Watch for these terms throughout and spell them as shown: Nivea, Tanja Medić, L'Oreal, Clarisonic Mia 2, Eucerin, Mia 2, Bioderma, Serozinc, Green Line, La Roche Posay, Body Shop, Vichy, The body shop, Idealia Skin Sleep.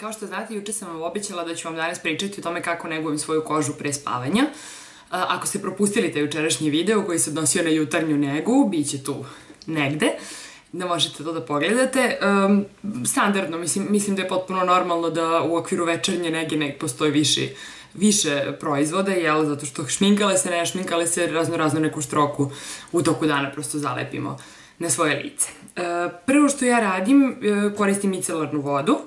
Kao što znate, juče sam vam obećala da ću vam danas pričati o tome kako negujem svoju kožu pre spavanja. Ako ste propustili taj jučerašnji video koji se odnosio na jutarnju negu, bit će tu negde, da možete to da pogledate. Standardno, mislim da je potpuno normalno da u okviru večernje nege postoji više proizvoda, jel, zato što šminkale se, ne šminkale se, razno neku štroku u toku dana prosto zalepimo na svoje lice. Prvo što ja radim, koristim micelarnu vodu.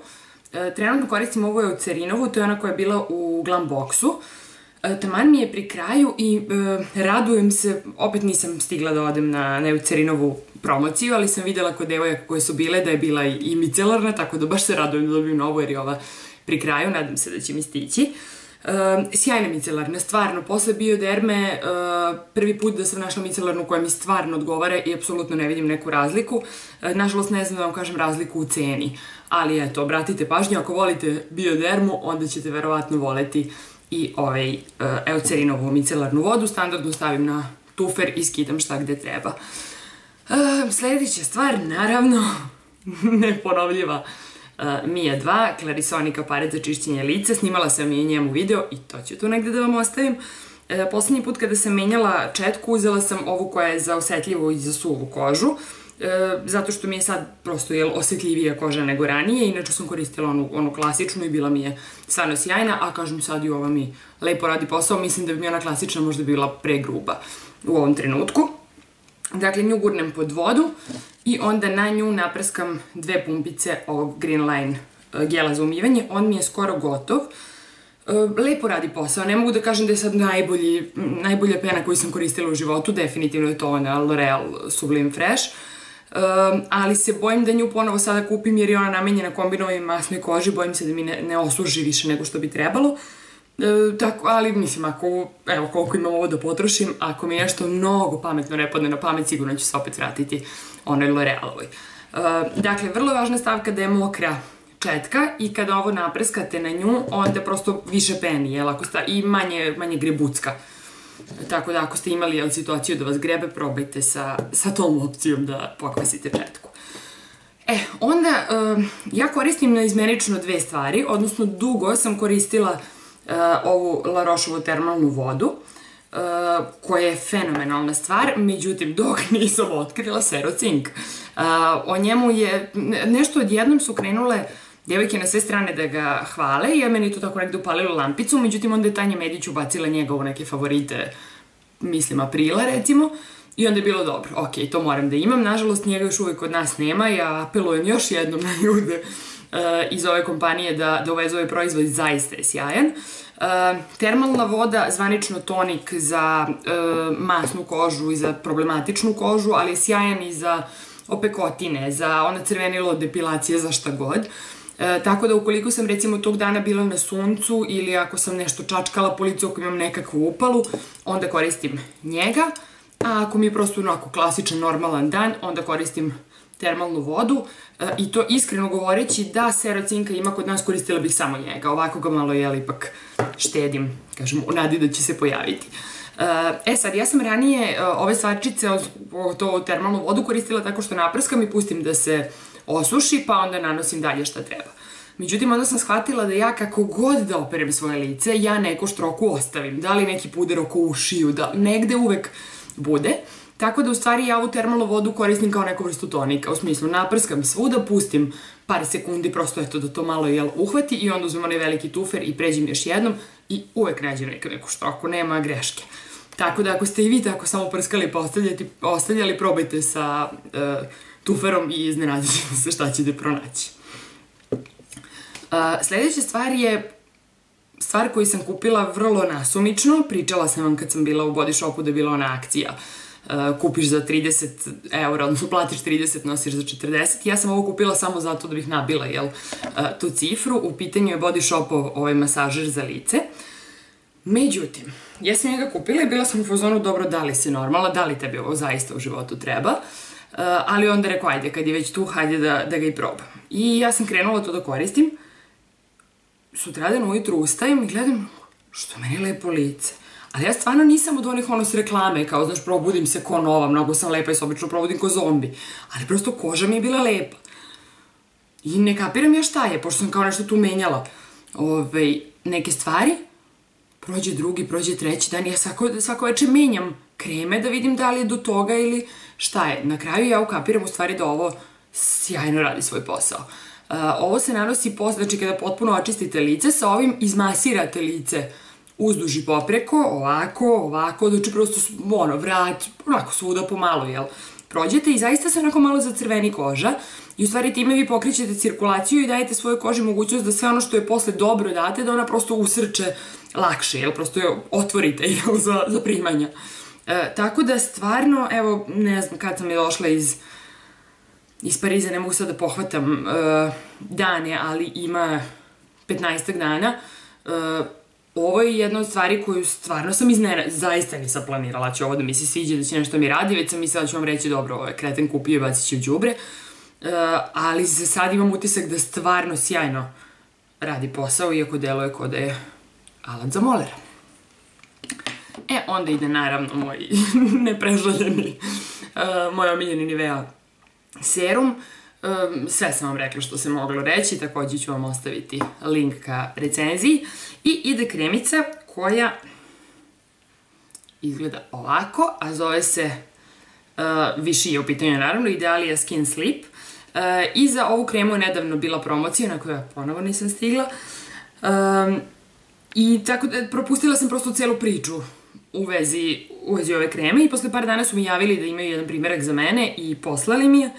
Trenutno koristim ovu Eucerinovu, to je ona koja je bila u Glam Boxu. Taman mi je pri kraju i radujem se, opet nisam stigla da odem na Eucerinovu promociju, ali sam videla kod devojaka koje su bile da je bila i micelarna, tako da baš se radujem da dobijem novu jer je ova pri kraju, nadam se da će mi stići. Sjajna micelarna, stvarno, posle Bioderme prvi put da sam našla micelarnu koja mi stvarno odgovara i apsolutno ne vidim neku razliku. Nažalost ne znam da vam kažem razliku u ceni, ali eto, obratite pažnju, ako volite Biodermu onda ćete verovatno voleti i ovaj Eucerinovu micelarnu vodu. Standardno stavim na tufer i skidam šta gde treba. Sljedeća stvar, naravno, neponovljiva Mia 2, Clarisonic aparat za čišćenje lica. Snimala sam i njemu video i to ću tu negde da vam ostavim. Poslednji put kada sam menjala četku, uzela sam ovu koja je za osetljivu i za suvu kožu, zato što mi je sad prosto osetljivija koža nego ranije. Inače sam koristila onu klasičnu i bila mi je stvarno sjajna, a kažem sad i ova mi lepo radi posao. Mislim da bi mi ona klasična možda bila pregruba u ovom trenutku. Dakle, nju gurnem pod vodu i onda na nju naprskam 2 pumpice ovog Green Line gela za umivanje. On mi je skoro gotov. Lepo radi posao. Ne mogu da kažem da je sad najbolja pena koju sam koristila u životu. Definitivno je to ona L'Oreal Sublime Fresh. Ali se bojim da nju ponovo sada kupim jer je ona namenjena kombinovoj masnoj koži. Bojim se da mi ne osluži više nego što bi trebalo. Ali mislim, ako, evo koliko imam ovo da potrošim, ako mi nešto mnogo pametno ne padne na pamet, sigurno ću se opet vratiti onoj L'Orealovoj. Dakle, vrlo važna stavka da je mokra četka i kada ovo napreskate na nju, onda prosto više peni, jel, i manje grebucka. Tako da ako ste imali situaciju da vas grebe, probajte sa tom opcijom da pokvasite četku. Onda ja koristim naizmenično 2 stvari, odnosno dugo sam koristila ovu La Rocheovu termalnu vodu, koja je fenomenalna stvar, međutim dok nisam otkrila Serozinc. O njemu je, nešto odjednom su krenule djevojke na sve strane da ga hvale i ja meni to tako nekde upalilo lampicu, međutim onda je Tanja Medić ubacila njega u neke favorite, mislim aprila recimo, i onda je bilo dobro, ok, to moram da imam. Nažalost njega još uvijek od nas nema, ja apelujem još jednom na ljude iz ove kompanije da uvezu ovaj proizvod, zaista je sjajan. Termalna voda, zvanično tonik za masnu kožu i za problematičnu kožu, ali je sjajan i za opekotine, za ona crvenilo od depilacije, za šta god. Tako da ukoliko sam recimo tog dana bila na suncu ili ako sam nešto čačkala po licu, ako imam nekakvu upalu, onda koristim njega. A ako mi je prosto onako klasičan, normalan dan, onda koristim termalnu vodu. I to iskreno govoreći, da Serozinca ima kod nas, koristila bih samo njega. Ovako ga malo, jel, ipak štedim, kažem, u nadi da će se pojaviti. Sad, ja sam ranije ove stvarčice, to termalnu vodu, koristila tako što naprskam i pustim da se osuši, pa onda nanosim dalje šta treba. Međutim, onda sam shvatila da ja kako god da operem svoje lice, ja neku štroku ostavim. Da li neki puder oko ušiju, da negde uvek bude. Tako da u stvari ja ovu termalnu vodu koristim kao neku vrstu tonika, u smislu naprskam svuda, pustim par sekundi prosto eto da to malo uhvati i onda uzmem onaj veliki tufer i pređem još jednom i uvek nađem neku štroku, nema greške. Tako da ako ste i vi tako samo prskali pa ostavljali, probajte sa tuferom i iznenadit ćete se šta ćete pronaći. Sljedeća stvar je stvar koju sam kupila vrlo nasumično. Pričala sam vam kad sam bila u Body Shopu da je bila ona akcija, kupiš za 30 €, odnosno platiš 30, nosiš za 40. Ja sam ovo kupila samo zato da bih nabila tu cifru. U pitanju je Body Shopov ovaj masažer za lice. Međutim, ja sam njega kupila i bila sam u fazonu, dobro, da li si normalna, da li tebi ovo zaista u životu treba, ali onda rekao, ajde, kad je već tu, hajde da ga i probam. I ja sam krenula to da koristim. Sutradan ujutru ustajem i gledam, što meni lepo lice. Ali ja stvarno nisam od onih ono s reklame, kao, znaš, probudim se ko nova, mnogo sam lepa i se obično probudim ko zombi. Ali prosto koža mi je bila lepa. I ne kapiram ja šta je, pošto sam kao nešto tu menjala neke stvari. Prođe drugi, prođe treći dan, ja svako večer menjam kreme da vidim da li je do toga ili šta je. Na kraju ja ukapiram u stvari da ovo sjajno radi svoj posao. Ovo se nanosi posle, znači kada potpuno očistite lice, sa ovim izmasirate lice uzduž i popreko, ovako, znači prosto vrat, onako svuda pomalo, jel? Prođete i zaista se onako malo zacrveni koža i u stvari time vi pokrećete cirkulaciju i dajete svojoj koži mogućnost da sve ono što je posle dobro date, da ona prosto usrče lakše, jel, prosto je otvorite, jel, za primanja. Tako da stvarno, evo, ne znam kad sam je došla iz Pariza, ne mogu sad da pohvatam dane, ali ima 15 dana. Ovo je jedna od stvari koju stvarno sam zaista nisam planirala, ću ovo da mi se sviđa, da će nešto mi radi, već sam mislila da ću vam reći dobro, ovo je kreten, kupio i bacit ću u đubre, ali za sad imam utisak da stvarno sjajno radi posao, iako deluje kao da je alat za molera. E, onda ide naravno moj neprežaljeni, moj omiljeni Nivea serum. Sve sam vam rekla što se moglo reći, također ću vam ostaviti link ka recenziji. I ide kremica koja izgleda ovako, a zove se, Vichy je u pitanju naravno, Idealia Skin Sleep. I za ovu kremu je nedavno bila promocija na koju ja ponovo nisam stigla. I tako da propustila sam prosto celu priču u vezi ove kreme i posle par dana su mi javili da imaju jedan primjerak za mene i poslali mi je.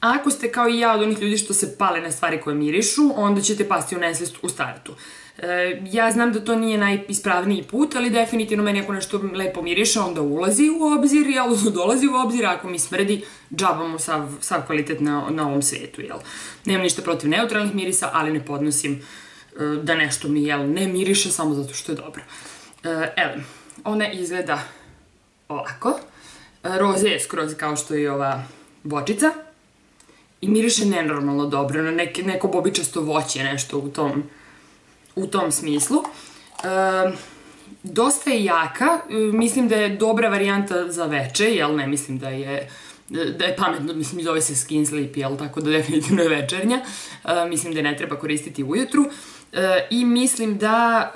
Ako ste kao i ja od onih ljudi što se pale na stvari koje mirišu, onda ćete pasti u nesvest u startu. Ja znam da to nije najispravniji put, ali definitivno meni ako nešto lepo miriše, onda ulazi u obzir, odnosno dolazi u obzir, ako mi smrdi, džabamo sav kvalitet na ovom svetu. Nemam ništa protiv neutralnih mirisa, ali ne podnosim da nešto mi ne miriše samo zato što je dobro. Elem, ona izgleda ovako. Roze je skroz kao što je ova bočica i miriše nenormalno dobro, na neko bobičasto voće, nešto u tom smislu. Dosta je jaka, mislim da je dobra varijanta za veče, jel ne mislim da je pametno, mislim i zove se Skin Sleep, jel tako da definitivno je večernja, mislim da ne treba koristiti ujutru i mislim da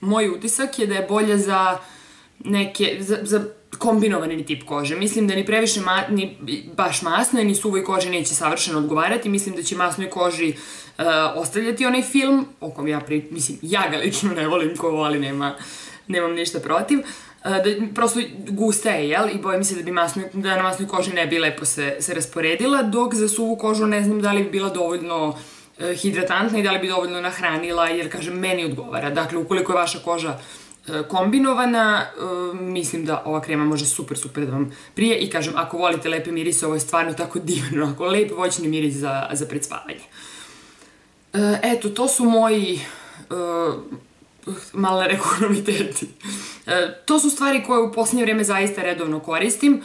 moj utisak je da je bolja za neke, za kombinovani tip kože. Mislim da ni previše baš masnoj, ni suvoj koži neće savršeno odgovarati. Mislim da će masnoj koži ostavljati onaj film, o kom ja mislim, ja ga lično ne volim, ko voli, nemam ništa protiv. Prosto gusta je, jel? I bojim se da na masnoj koži ne bi lepo se rasporedila, dok za suvu kožu ne znam da li bi bila dovoljno hidratantna i da li bi dovoljno nahranila, jer, kažem, meni odgovara. Dakle, ukoliko je vaša koža kombinovana, mislim da ova krema može super da vam prije i, kažem, ako volite lepe mirise, ovo je stvarno tako divno, onako lep voćni miris za pred spavanje. Eto, to su moji male rekonomiteti. To su stvari koje u posljednje vreme zaista redovno koristim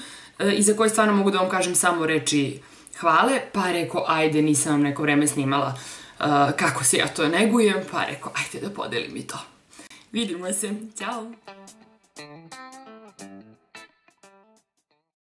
i za koje stvarno mogu da vam kažem samo reči hvale, pa reko, ajde, nisam vam neko vreme snimala kako se ja to negujem, pa reko, ajde da podelim i to. Vidimo se, ćao!